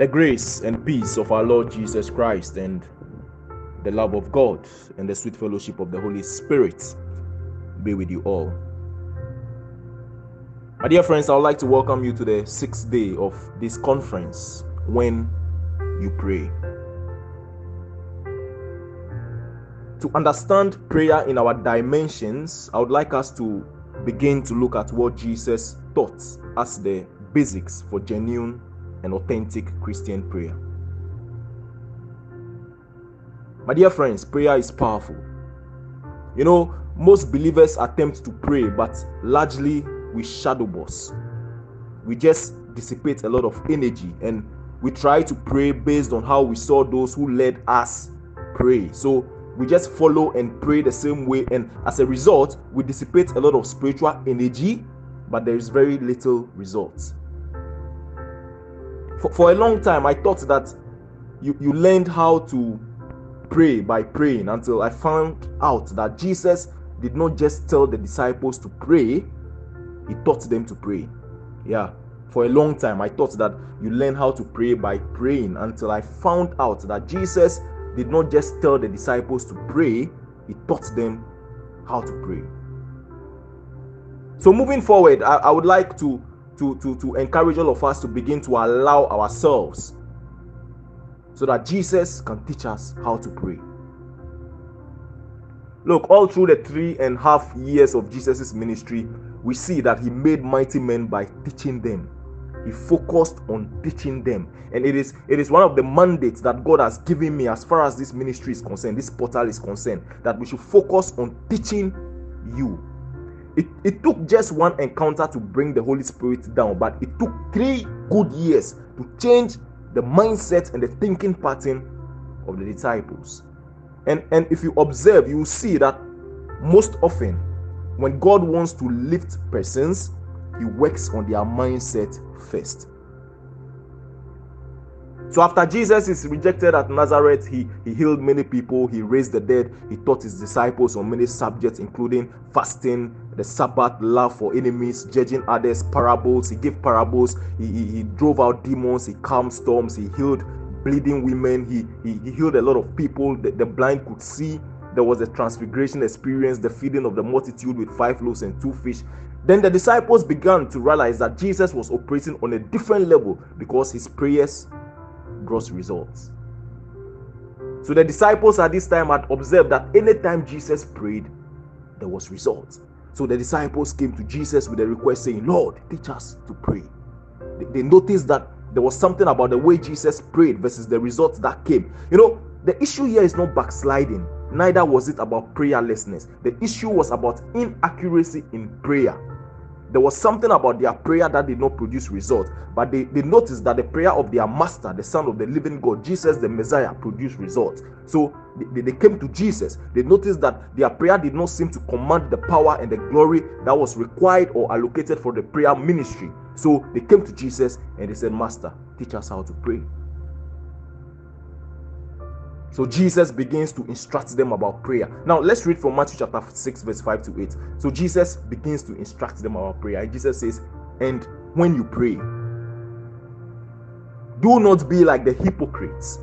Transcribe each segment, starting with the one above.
The grace and peace of our Lord Jesus Christ and the love of God and the sweet fellowship of the Holy Spirit be with you all. My dear friends, I would like to welcome you to the sixth day of this conference, When You Pray. To understand prayer in our dimensions, I would like us to begin to look at what Jesus taught as the basics for genuine and authentic Christian prayer. My dear friends, prayer is powerful. You know, most believers attempt to pray, but largely we shadow boss. We just dissipate a lot of energy and we try to pray based on how we saw those who led us pray. So we just follow and pray the same way, and as a result, we dissipate a lot of spiritual energy, but there is very little results. For a long time, I thought that you learned how to pray by praying, until I found out that Jesus did not just tell the disciples to pray, he taught them to pray. Yeah, for a long time, I thought that you learn how to pray by praying, until I found out that Jesus did not just tell the disciples to pray, he taught them how to pray. So moving forward, I would like to encourage all of us to begin to allow ourselves so that Jesus can teach us how to pray. Look, all through the 3.5 years of Jesus' ministry, we see that he made mighty men by teaching them. He focused on teaching them. And it is one of the mandates that God has given me as far as this ministry is concerned, this portal is concerned, that we should focus on teaching you. It took just one encounter to bring the Holy Spirit down, but it took 3 good years to change the mindset and the thinking pattern of the disciples. And if you observe, you will see that most often when God wants to lift persons, he works on their mindset first. So after Jesus is rejected at Nazareth, he healed many people, he raised the dead, he taught his disciples on many subjects, including fasting, the Sabbath, love for enemies, judging others, parables. He gave parables, he drove out demons, he calmed storms, he healed bleeding women, he healed a lot of people. The blind could see. There was the transfiguration experience, the feeding of the multitude with 5 loaves and 2 fish. Then the disciples began to realize that Jesus was operating on a different level because his prayers gross results. So the disciples at this time had observed that anytime Jesus prayed, there was results. So the disciples came to Jesus with a request saying, Lord, teach us to pray. They noticed that there was something about the way Jesus prayed versus the results that came. You know, the issue here is not backsliding. Neither was it about prayerlessness. The issue was about inaccuracy in prayer. There was something about their prayer that did not produce results, but they noticed that the prayer of their master, the Son of the living God, Jesus the Messiah, produced results. So they came to Jesus. They noticed that their prayer did not seem to command the power and the glory that was required or allocated for the prayer ministry. So they came to Jesus and they said, Master, teach us how to pray. So Jesus begins to instruct them about prayer. Now let's read from Matthew chapter 6 verse 5 to 8. So Jesus begins to instruct them about prayer. And Jesus says, and when you pray, do not be like the hypocrites,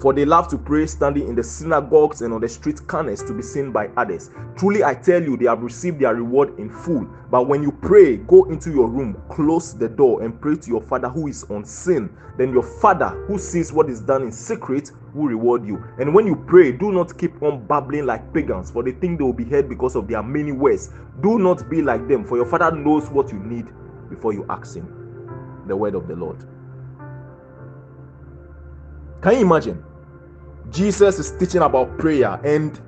for they love to pray standing in the synagogues and on the street corners to be seen by others. Truly I tell you, they have received their reward in full. But when you pray, go into your room, close the door, and pray to your Father who is unseen. Then your Father who sees what is done in secret will reward you. And when you pray, do not keep on babbling like pagans, for they think they will be heard because of their many words. Do not be like them, for your Father knows what you need before you ask him. The word of the Lord. Can you imagine? Jesus is teaching about prayer, and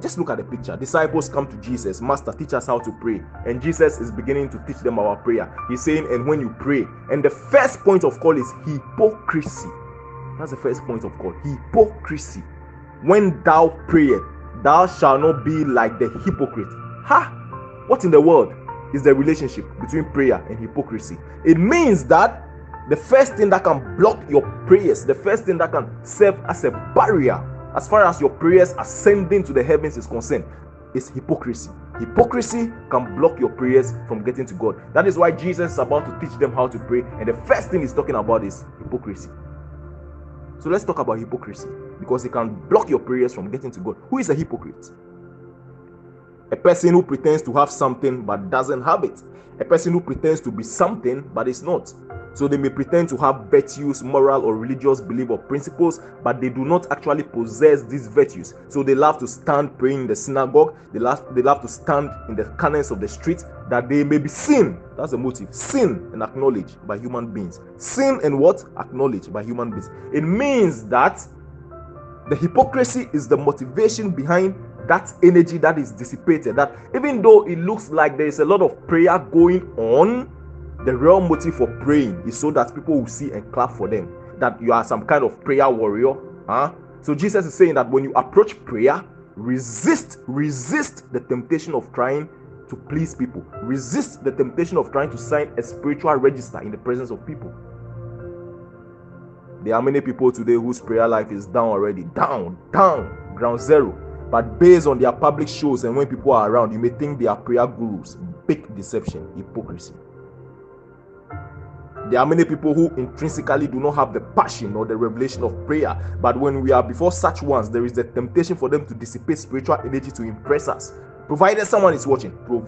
just look at the picture. Disciples come to Jesus, Master, teach us how to pray. And Jesus is beginning to teach them about prayer. He's saying, and when you pray. And the first point of call is hypocrisy. That's the first point of call. Hypocrisy. When thou prayest, thou shalt not be like the hypocrite. Ha! What in the world is the relationship between prayer and hypocrisy? It means that the first thing that can block your prayers, the first thing that can serve as a barrier as far as your prayers ascending to the heavens is concerned, is hypocrisy. Hypocrisy can block your prayers from getting to God. That is why Jesus is about to teach them how to pray, and the first thing he's talking about is hypocrisy. So let's talk about hypocrisy, because it can block your prayers from getting to God. Who is a hypocrite? A person who pretends to have something but doesn't have it. A person who pretends to be something but is not. So they may pretend to have virtues, moral or religious belief or principles, but they do not actually possess these virtues. So they love to stand praying in the synagogue. They love to stand in the corners of the street, that they may be seen. That's the motive. Seen and acknowledged by human beings. Seen and what? Acknowledged by human beings. It means that the hypocrisy is the motivation behind that energy that is dissipated, that even though it looks like there is a lot of prayer going on, the real motive for praying is so that people will see and clap for them, that you are some kind of prayer warrior. So Jesus is saying that when you approach prayer, resist the temptation of trying to please people. Resist the temptation of trying to sign a spiritual register in the presence of people. There are many people today whose prayer life is down already, down, ground zero. But based on their public shows and when people are around, you may think they are prayer gurus. Big deception, hypocrisy. There are many people who intrinsically do not have the passion or the revelation of prayer. But when we are before such ones, there is the temptation for them to dissipate spiritual energy to impress us. Provided someone is watching. They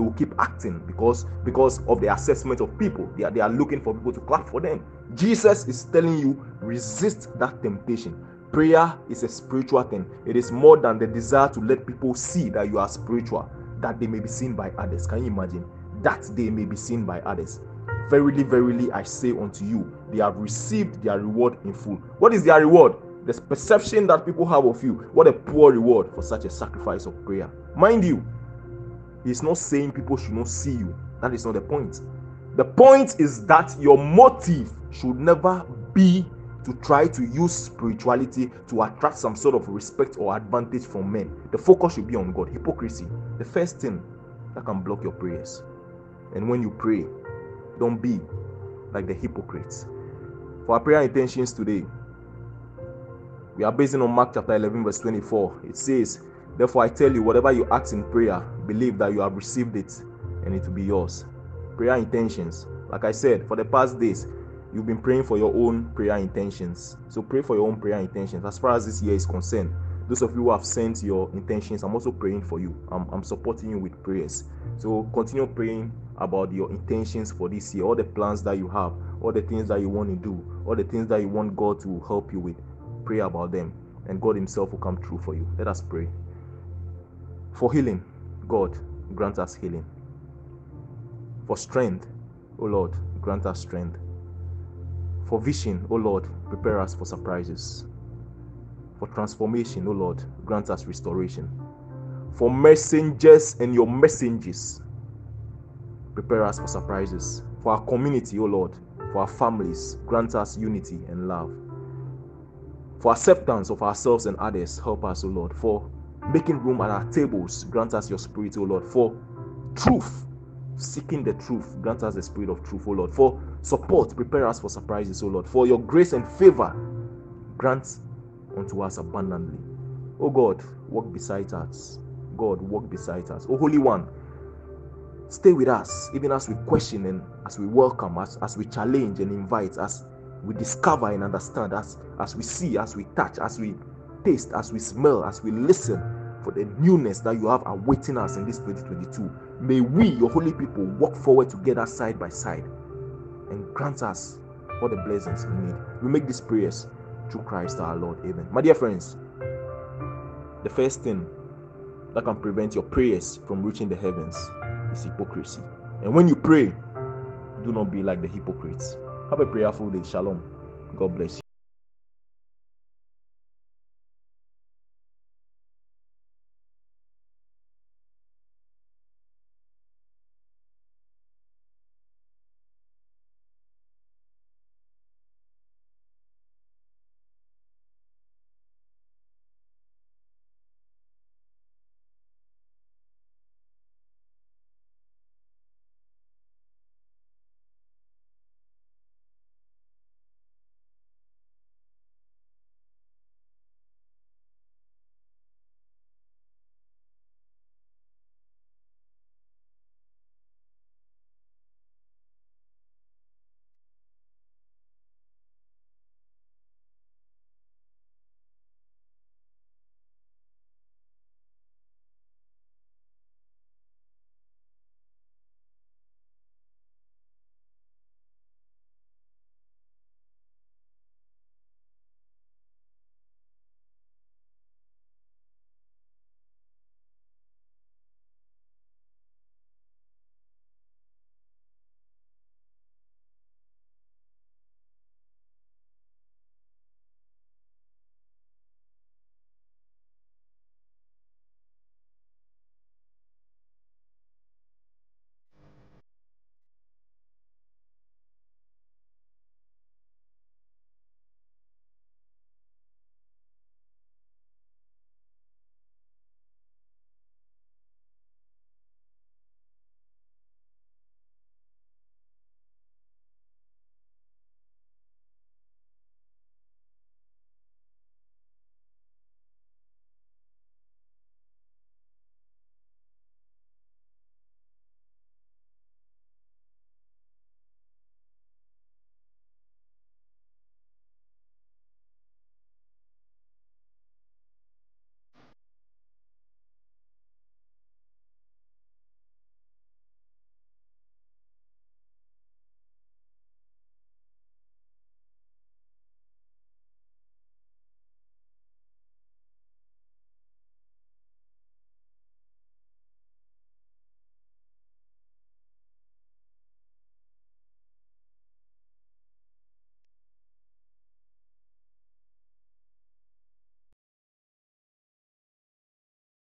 will keep acting because of the assessment of people. They are looking for people to clap for them. Jesus is telling you, resist that temptation. Prayer is a spiritual thing. It is more than the desire to let people see that you are spiritual, that they may be seen by others. Can you imagine? That they may be seen by others. Verily, verily, I say unto you, they have received their reward in full. What is their reward? The perception that people have of you. What a poor reward for such a sacrifice of prayer. Mind you, he's not saying people should not see you. That is not the point. The point is that your motive should never be to try to use spirituality to attract some sort of respect or advantage from men. The focus should be on God. Hypocrisy, the first thing that can block your prayers. And when you pray, don't be like the hypocrites. For our prayer intentions today, we are basing on Mark chapter 11 verse 24. It says, therefore I tell you, whatever you ask in prayer, believe that you have received it and it will be yours. Prayer intentions. Like I said, for the past days, you've been praying for your own prayer intentions. So pray for your own prayer intentions. As far as this year is concerned, those of you who have sent your intentions, I'm also praying for you. I'm supporting you with prayers. So continue praying about your intentions for this year, all the plans that you have, all the things that you want to do, all the things that you want God to help you with. Pray about them, and God himself will come through for you. Let us pray. For healing, God, grant us healing. For strength, oh Lord, grant us strength. For vision, O Lord, prepare us for surprises. For transformation, O Lord, grant us restoration. For messengers and your messengers, prepare us for surprises. For our community, O Lord, for our families, grant us unity and love. For acceptance of ourselves and others, help us, O Lord. For making room at our tables, grant us your spirit, O Lord. For truth, seeking the truth, grant us the spirit of truth, O Lord. For support, prepare us for surprises, O Lord. For your grace and favor, grant unto us abundantly. O God, walk beside us. God, walk beside us. O Holy One, stay with us, even as we question and as we welcome, as we challenge and invite, as we discover and understand, as we see, as we touch, as we taste, as we smell, as we listen, for the newness that you have awaiting us in this 2022. May we, your holy people, walk forward together side by side, and grant us all the blessings we need. We make these prayers through Christ our Lord. Amen. My dear friends, the first thing that can prevent your prayers from reaching the heavens is hypocrisy. And when you pray, do not be like the hypocrites. Have a prayerful day. Shalom. God bless you.